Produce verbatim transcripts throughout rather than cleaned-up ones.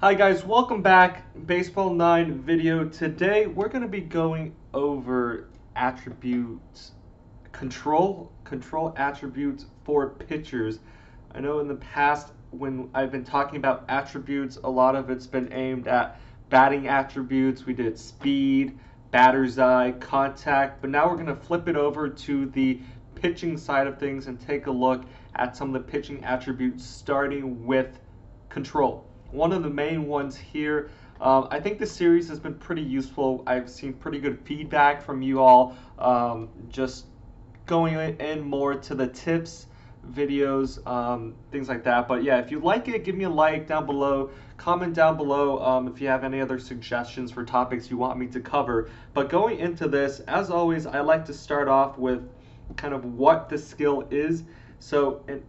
Hi guys, welcome back. Baseball nine video. Today we're going to be going over attributes, control, control attributes for pitchers. I know in the past when I've been talking about attributes, a lot of it's been aimed at batting attributes. We did speed, batter's eye, contact, but now we're going to flip it over to the pitching side of things and take a look at some of the pitching attributes, starting with control. One of the main ones here. Um, I think this series has been pretty useful. I've seen pretty good feedback from you all. Um, just going in more to the tips, videos, um, things like that. But yeah, if you like it, give me a like down below. Comment down below um, if you have any other suggestions for topics you want me to cover. But going into this, as always, I like to start off with kind of what the skill is. So in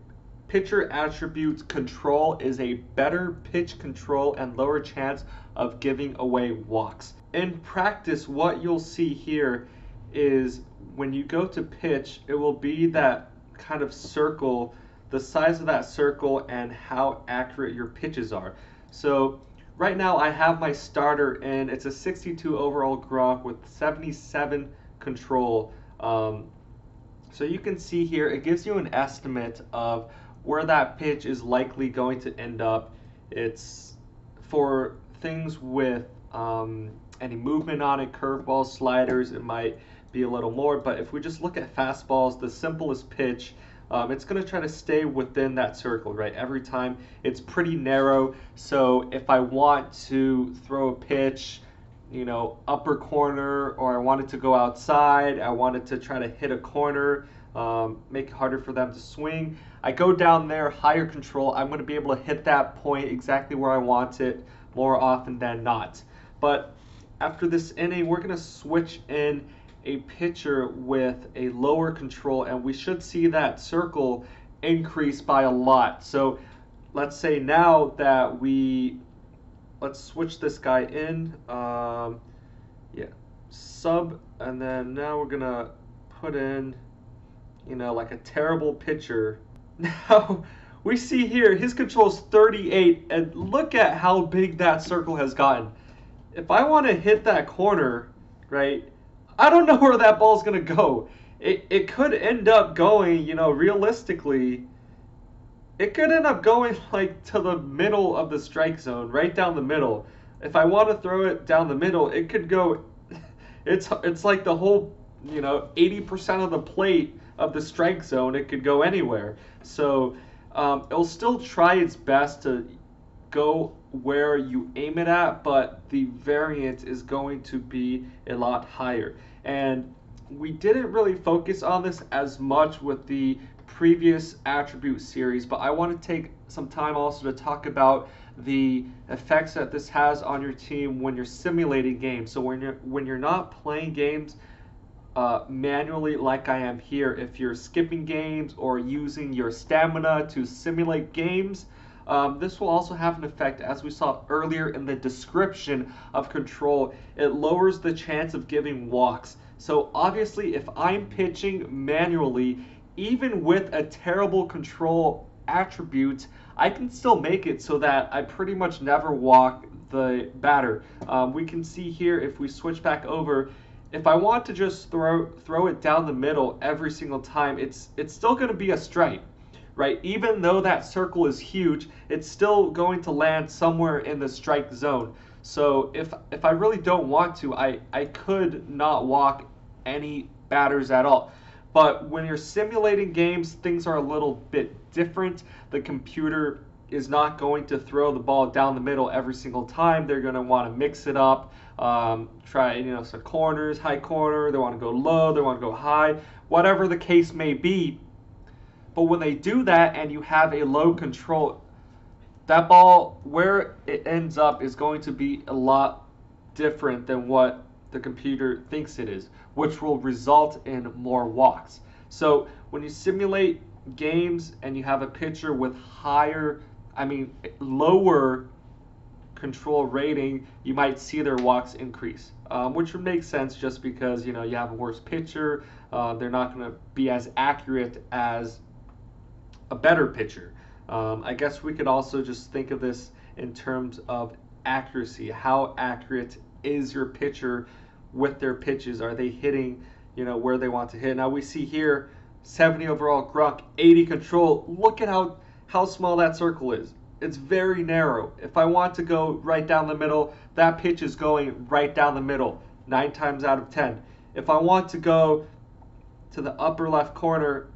pitcher attributes, control is a better pitch control and lower chance of giving away walks. In practice, what you'll see here is when you go to pitch, it will be that kind of circle, the size of that circle and how accurate your pitches are. So right now I have my starter in. It's a sixty-two overall Grok with seventy-seven control. Um, so you can see here, it gives you an estimate of where that pitch is likely going to end up. It's for things with um, any movement on it, curveballs, sliders, it might be a little more, but if we just look at fastballs, the simplest pitch, um, it's gonna try to stay within that circle, right? Every time it's pretty narrow, so if I want to throw a pitch, you know, upper corner, or I wanted to go outside, I wanted to try to hit a corner, Um, make it harder for them to swing. I go down there, higher control. I'm going to be able to hit that point exactly where I want it more often than not. But after this inning, we're going to switch in a pitcher with a lower control, and we should see that circle increase by a lot. So let's say now that we, let's switch this guy in. Um, yeah, sub, and then now we're going to put in, you know, like a terrible pitcher. Now, we see here, his control is thirty-eight, and look at how big that circle has gotten. If I want to hit that corner, right, I don't know where that ball's going to go. It, it could end up going, you know, realistically, it could end up going, like, to the middle of the strike zone, right down the middle. If I want to throw it down the middle, it could go, it's, it's like the whole, you know, eighty percent of the plate of the strike zone. It could go anywhere. So um, it'll still try its best to go where you aim it at, but the variance is going to be a lot higher. And we didn't really focus on this as much with the previous attribute series, but I want to take some time also to talk about the effects that this has on your team when you're simulating games. So when you're, when you're not playing games Uh, manually like I am here, if you're skipping games or using your stamina to simulate games, um, this will also have an effect. As we saw earlier in the description of control, it lowers the chance of giving walks. So obviously if I'm pitching manually, even with a terrible control attribute, I can still make it so that I pretty much never walk the batter. Um, we can see here, if we switch back over, if I want to just throw throw it down the middle every single time, it's it's still going to be a strike, right? Even though that circle is huge, it's still going to land somewhere in the strike zone. So if if I really don't want to, I, I could not walk any batters at all. But when you're simulating games, things are a little bit different. The computer is not going to throw the ball down the middle every single time. They're going to want to mix it up, um, try, you know, some corners, high corner, they want to go low, they want to go high, whatever the case may be. But when they do that and you have a low control, that ball, where it ends up is going to be a lot different than what the computer thinks it is, which will result in more walks. So when you simulate games and you have a pitcher with higher, I mean, lower control rating, you might see their walks increase, um, which would make sense just because, you know, you have a worse pitcher. Uh, they're not going to be as accurate as a better pitcher. Um, I guess we could also just think of this in terms of accuracy. How accurate is your pitcher with their pitches? Are they hitting, you know, where they want to hit? Now we see here seventy overall Grok, eighty control. Look at how, how small that circle is. It's very narrow. If I want to go right down the middle, that pitch is going right down the middle nine times out of ten. If I want to go to the upper left corner,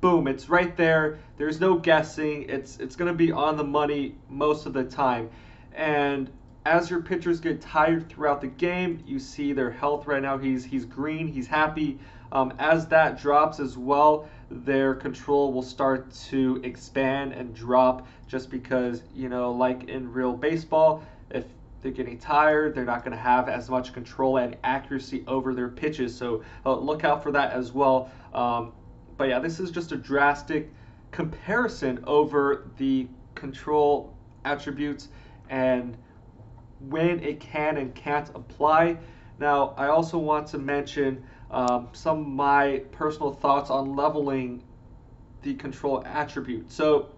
boom, it's right there. There's no guessing. It's it's going to be on the money most of the time. And as your pitchers get tired throughout the game, you see their health right now. He's he's green. He's happy. Um, as that drops as well, their control will start to expand and drop, just because, you know, like in real baseball, if they're getting tired, they're not going to have as much control and accuracy over their pitches. So uh, look out for that as well. Um, but yeah, this is just a drastic comparison over the control attributes and when it can and can't apply. Now, I also want to mention um, some of my personal thoughts on leveling the control attribute. So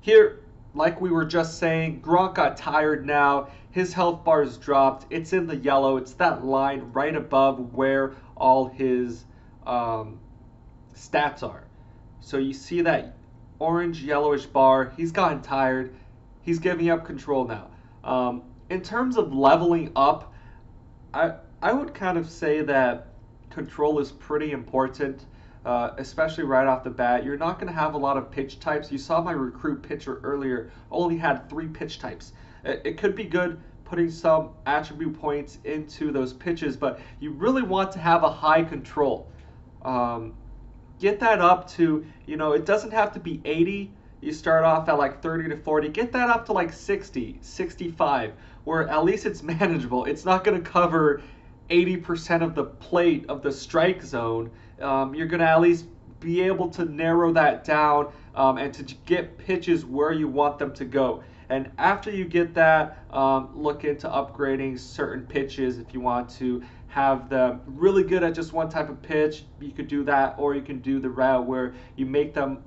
here, like we were just saying, Grok got tired now. His health bar is dropped. It's in the yellow. It's that line right above where all his um, stats are. So you see that orange yellowish bar. He's gotten tired. He's giving up control now. Um, in terms of leveling up, I, I would kind of say that control is pretty important. Uh, especially right off the bat, you're not going to have a lot of pitch types. You saw my recruit pitcher earlier only had three pitch types. It, it could be good putting some attribute points into those pitches, but you really want to have a high control. Um, get that up to, you know, it doesn't have to be eighty. You start off at like thirty to forty. Get that up to like sixty, sixty-five, where at least it's manageable. It's not going to cover eighty percent of the plate of the strike zone. Um, you're going to at least be able to narrow that down um, and to get pitches where you want them to go. And after you get that, um, look into upgrading certain pitches if you want to have them really good at just one type of pitch. You could do that, or you can do the route where you make them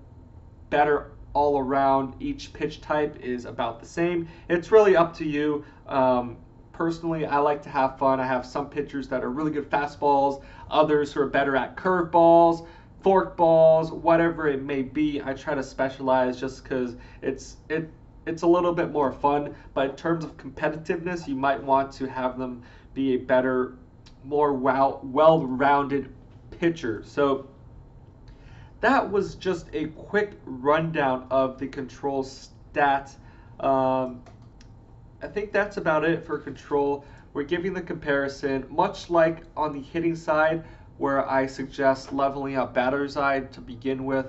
better all around. Each pitch type is about the same. It's really up to you. Um, Personally, I like to have fun. I have some pitchers that are really good fastballs, others who are better at curveballs, forkballs, whatever it may be. I try to specialize just because it's it it's a little bit more fun. But in terms of competitiveness, you might want to have them be a better, more well, well-rounded pitcher. So that was just a quick rundown of the control stats. Um, I think that's about it for control. We're giving the comparison, much like on the hitting side, where I suggest leveling up batter's side to begin with.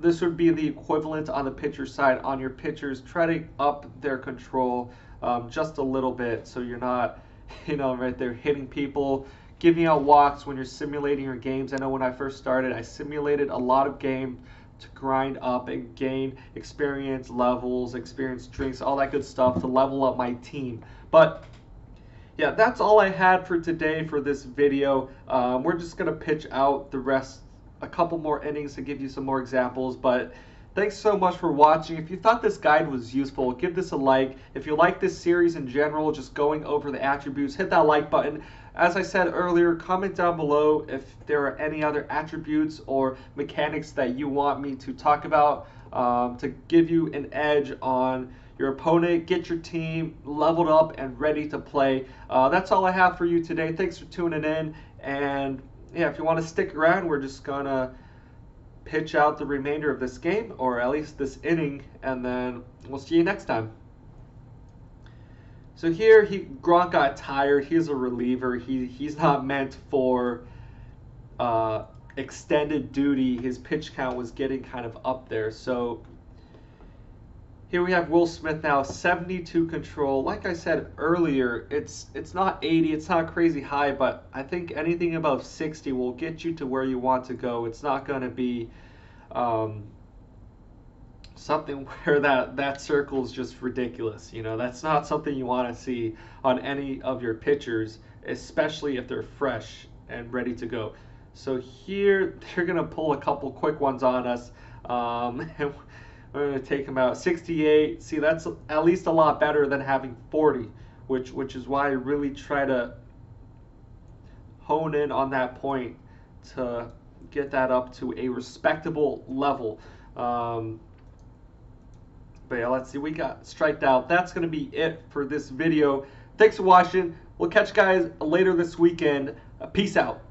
This would be the equivalent on the pitcher side. On your pitchers, try to up their control um, just a little bit, so you're not, you know, right there hitting people, giving out walks when you're simulating your games. I know when I first started, I simulated a lot of games to grind up and gain experience levels, experience drinks, all that good stuff to level up my team. But yeah, that's all I had for today for this video. Um, we're just going to pitch out the rest, a couple more innings to give you some more examples. But thanks so much for watching. If you thought this guide was useful, give this a like. If you like this series in general, just going over the attributes, hit that like button. As I said earlier, comment down below if there are any other attributes or mechanics that you want me to talk about um, to give you an edge on your opponent, get your team leveled up and ready to play. Uh, that's all I have for you today. Thanks for tuning in. And yeah, if you want to stick around, we're just going to pitch out the remainder of this game, or at least this inning, and then we'll see you next time. So here, he Grok got tired. He's a reliever. He he's not meant for uh, extended duty. His pitch count was getting kind of up there. So here we have Will Smith now, seventy-two control. Like I said earlier, it's it's not eighty. It's not crazy high, but I think anything above sixty will get you to where you want to go. It's not going to be Um, something where that that circle is just ridiculous. You know, that's not something you want to see on any of your pitchers, especially if they're fresh and ready to go. So here they're gonna pull a couple quick ones on us, um, and I'm going to take him out sixty-eight. See, that's at least a lot better than having forty, which which is why I really try to hone in on that point to get that up to a respectable level. Um, but yeah, let's see. We got striked out. That's going to be it for this video. Thanks for watching. We'll catch you guys later this weekend. Uh, peace out.